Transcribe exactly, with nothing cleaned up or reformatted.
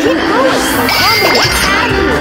Keep going.